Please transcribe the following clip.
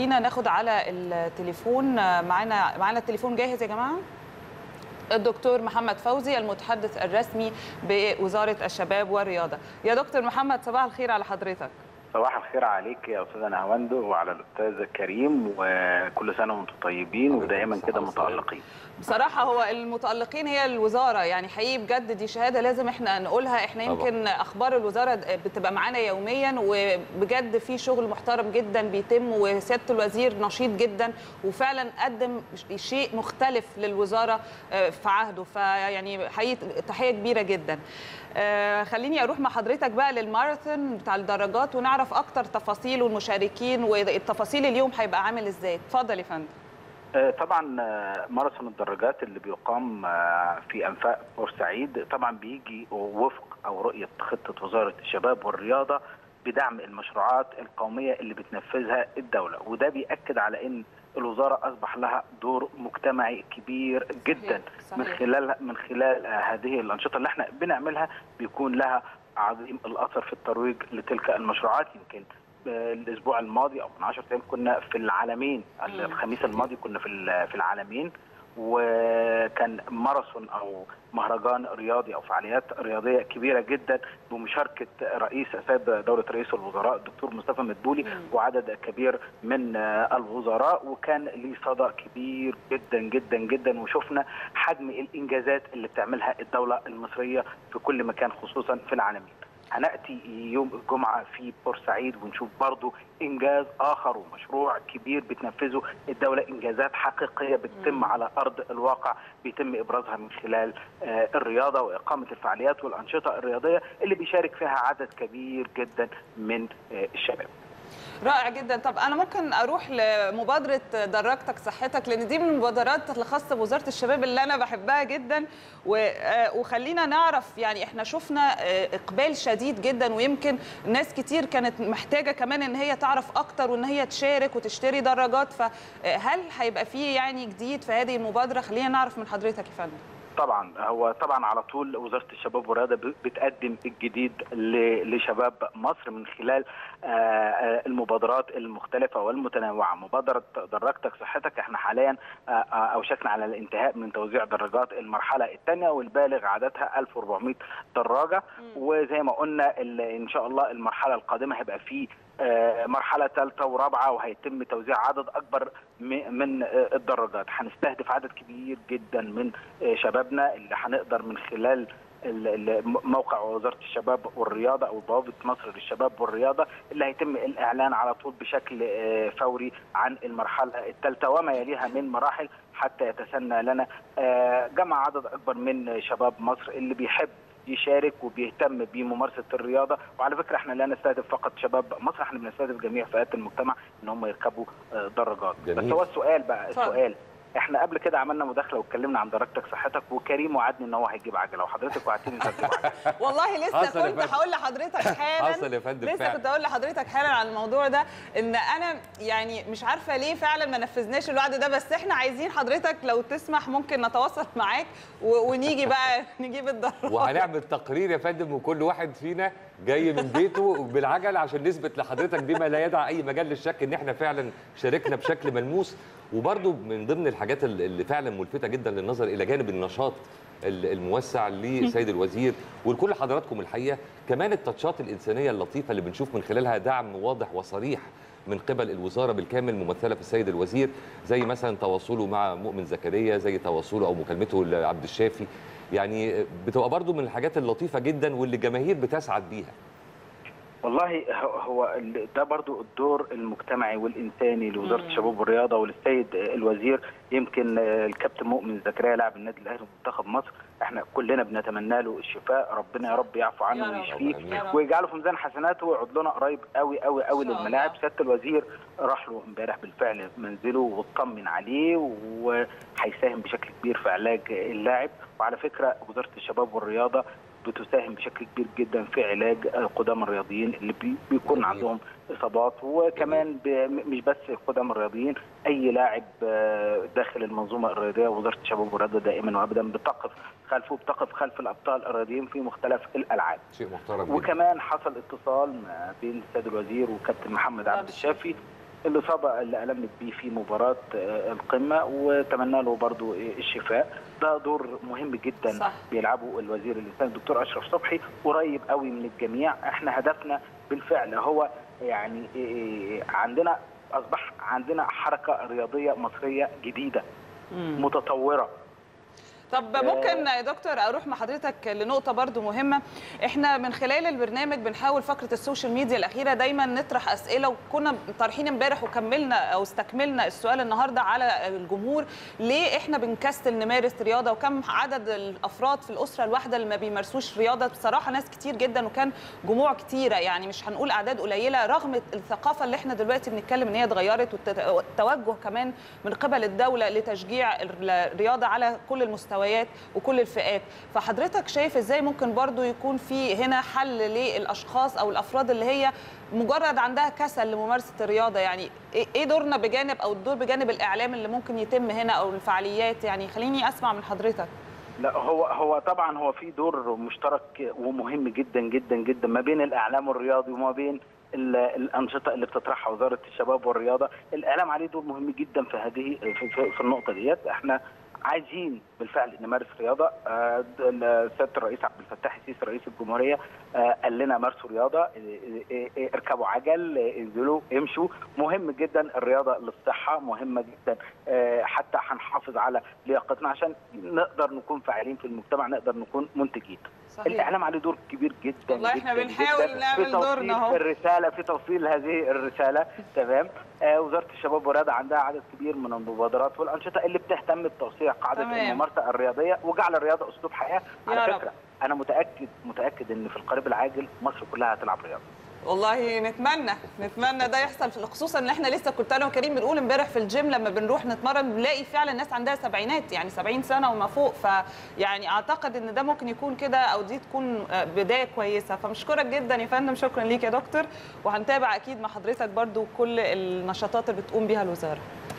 خلينا ناخد على التليفون. معانا التليفون جاهز يا جماعه. الدكتور محمد فوزي المتحدث الرسمي بوزاره الشباب والرياضه. يا دكتور محمد صباح الخير على حضرتك. صباح الخير عليك يا استاذه نهاوندو وعلى الاستاذ كريم، وكل سنه وانتم طيبين ودائما كده متالقين. بصراحه هو المتالقين هي الوزاره، يعني حقيقي بجد دي شهاده لازم احنا نقولها. احنا يمكن اخبار الوزاره بتبقى معانا يوميا، وبجد في شغل محترم جدا بيتم، وسياده الوزير نشيط جدا وفعلا قدم شيء مختلف للوزاره في عهده، فيعني حقيقي تحيه كبيره جدا. خليني اروح مع حضرتك بقى للماراثون بتاع الدرجات ونعرف اكتر تفاصيل والمشاركين والتفاصيل اليوم هيبقى عامل ازاي. اتفضل يا فندم. طبعا ماراثون الدراجات اللي بيقام في انفاق بورسعيد طبعا بيجي وفق او رؤيه خطه وزاره الشباب والرياضه بدعم المشروعات القوميه اللي بتنفذها الدوله، وده بيأكد على ان الوزاره اصبح لها دور مجتمعي كبير جدا. صحيح. من خلال هذه الانشطه اللي احنا بنعملها بيكون لها عظيم الاثر في الترويج لتلك المشروعات. يمكن الاسبوع الماضي او من 10 ايام كنا في العالمين، الخميس الماضي كنا في العالمين، وكان ماراثون او مهرجان رياضي او فعاليات رياضيه كبيره جدا بمشاركه سيد دوله رئيس الوزراء الدكتور مصطفى مدبولي وعدد كبير من الوزراء، وكان ليه صدى كبير جدا جدا جدا، وشفنا حجم الانجازات اللي بتعملها الدوله المصريه في كل مكان خصوصا في العالمين. هنأتي يوم الجمعة في بورسعيد ونشوف برضو إنجاز آخر ومشروع كبير بتنفذه الدولة، إنجازات حقيقية بتتم على أرض الواقع بيتم إبرازها من خلال الرياضة وإقامة الفعاليات والأنشطة الرياضية اللي بيشارك فيها عدد كبير جدا من الشباب. رائع جدا. طب انا ممكن اروح لمبادره دراجتك صحتك، لان دي من المبادرات الخاصه بوزاره الشباب اللي انا بحبها جدا، وخلينا نعرف يعني احنا شفنا اقبال شديد جدا، ويمكن ناس كتير كانت محتاجه كمان ان هي تعرف اكتر وان هي تشارك وتشتري دراجات، فهل هيبقى فيه يعني جديد في هذه المبادره؟ خلينا نعرف من حضرتك يا فندم. طبعا على طول وزاره الشباب والرياضه بتقدم الجديد لشباب مصر من خلال المبادرات المختلفه والمتنوعه. مبادره دراجتك صحتك احنا حاليا اوشكنا على الانتهاء من توزيع دراجات المرحله الثانيه والبالغ عددها 1400 دراجه، وزي ما قلنا ان شاء الله المرحله القادمه هيبقى فيه مرحله ثالثه ورابعه، وهيتم توزيع عدد اكبر من الدراجات. هنستهدف عدد كبير جدا من شبابنا اللي هنقدر من خلال موقع وزاره الشباب والرياضه او بوابه مصر للشباب والرياضه اللي هيتم الاعلان على طول بشكل فوري عن المرحله الثالثه وما يليها من مراحل، حتى يتسنى لنا جمع عدد اكبر من شباب مصر اللي بيحب يشارك وبيهتم بممارسه الرياضه. وعلى فكره احنا لا نستهدف فقط شباب مصر، احنا بنستهدف جميع فئات المجتمع ان هم يركبوا دراجات. بس هو السؤال بقى، السؤال احنا قبل كده عملنا مداخله واتكلمنا عن دراجتك صحتك، وكريم وعدني ان هو هيجيب عجله، وحضرتك وعدتني انك هتجيب عجله. والله لسه كنت هقول لحضرتك حالا، لسه كنت هقول لحضرتك حالا عن الموضوع ده، ان انا يعني مش عارفه ليه فعلا ما نفذناش الوعد ده، بس احنا عايزين حضرتك لو تسمح ممكن نتواصل معاك ونيجي بقى نجيب الدراجه، وهنعمل تقرير يا فندم، وكل واحد فينا جاي من بيته بالعجل عشان نثبت لحضرتك بما لا يدع اي مجال للشك ان احنا فعلا شاركنا بشكل ملموس. وبرضو من ضمن الحاجات اللي فعلا ملفتة جدا للنظر إلى جانب النشاط الموسع لسيد الوزير ولكل حضراتكم الحقيقة، كمان التاتشات الإنسانية اللطيفة اللي بنشوف من خلالها دعم واضح وصريح من قبل الوزارة بالكامل ممثلة في السيد الوزير، زي مثلا تواصله مع مؤمن زكريا، زي تواصله أو مكالمته لعبد الشافي، يعني بتبقى برضو من الحاجات اللطيفة جدا واللي الجماهير بتسعد بيها. والله هو ده برضو الدور المجتمعي والإنساني لوزارة الشباب والرياضة وللسيد الوزير. يمكن الكابتن مؤمن زكريا لاعب النادي الأهلي ومنتخب مصر، احنا كلنا بنتمنى له الشفاء، ربنا يا رب يعفو عنه ويشفيه ويجعله في ميزان حسناته ويقعد لنا قريب قوي قوي قوي للملاعب. سيادة الوزير راح له امبارح بالفعل منزله واطمن عليه، وهيساهم بشكل كبير في علاج اللاعب. وعلى فكرة وزارة الشباب والرياضة بتساهم بشكل كبير جدا في علاج قدام الرياضيين اللي بيكون عندهم اصابات، وكمان مش بس قدام الرياضيين، اي لاعب داخل المنظومه الرياضيه وزاره الشباب والرياضه دائما وابدا بتقف خلفه، بتقف خلف الابطال الرياضيين في مختلف الالعاب. شيء محترم. وكمان حصل اتصال ما بين السيد الوزير وكابتن محمد عبد الشافي اللي صاب اللي ألمت بيه في مباراة القمة، وتمنى له برضو الشفاء. ده دور مهم جدا صح. بيلعبه الوزير الإنساني الدكتور أشرف صبحي، قريب قوي من الجميع. احنا هدفنا بالفعل هو يعني عندنا أصبح عندنا حركة رياضية مصرية جديدة متطورة. طب ممكن يا دكتور اروح مع حضرتك لنقطه برضو مهمه. احنا من خلال البرنامج بنحاول فقره السوشيال ميديا الاخيره دايما نطرح اسئله، وكنا طارحين امبارح وكملنا او استكملنا السؤال النهارده على الجمهور، ليه احنا بنكسل نمارس رياضه، وكم عدد الافراد في الاسره الواحده اللي ما بيمارسوش رياضه؟ بصراحه ناس كتير جدا، وكان جموع كتيره، يعني مش هنقول اعداد قليله، رغم الثقافه اللي احنا دلوقتي بنتكلم ان هي اتغيرت، والتوجه كمان من قبل الدوله لتشجيع الرياضه على كل المستويات وكل الفئات. فحضرتك شايف ازاي ممكن برضو يكون في هنا حل للاشخاص او الافراد اللي هي مجرد عندها كسل لممارسه الرياضه؟ يعني ايه دورنا بجانب او الدور بجانب الاعلام اللي ممكن يتم هنا او الفعاليات؟ يعني خليني اسمع من حضرتك. لا هو طبعا هو في دور مشترك ومهم جدا جدا جدا ما بين الاعلام الرياضي وما بين الانشطه اللي بتطرحها وزاره الشباب والرياضه. الاعلام عليه دور مهم جدا في هذه في النقطه ديت. احنا عايزين بالفعل نمارس رياضه. سياده الرئيس عبد الفتاح السيسي رئيس الجمهوريه قال لنا مارسوا رياضه، اركبوا عجل، انزلوا امشوا. مهم جدا الرياضه للصحه، مهمه جدا حتى هنحافظ على لياقتنا عشان نقدر نكون فاعلين في المجتمع، نقدر نكون منتجين. صحيح. الاعلام عليه دور كبير جدا والله. احنا بنحاول نعمل دورنا اهو في توصيل هذه الرساله. تمام. وزاره الشباب والرياضه عندها عدد كبير من المبادرات والانشطه اللي بتهتم بتوسيع قاعده الممارسه الرياضيه وجعل الرياضه اسلوب حياه. على فكره انا متاكد ان في القريب العاجل مصر كلها هتلعب رياضه. والله نتمنى ده يحصل، خصوصا ان احنا لسه كنت انا وكريم بنقول امبارح في الجيم لما بنروح نتمرن بنلاقي فعلا الناس عندها سبعينات، يعني 70 سنه وما فوق. فيعني اعتقد ان ده ممكن يكون كده او دي تكون بدايه كويسه. فمشكورك جدا يا فندم، شكرا ليك يا دكتور، وهنتابع اكيد مع حضرتك برضو كل النشاطات اللي بتقوم بيها الوزاره.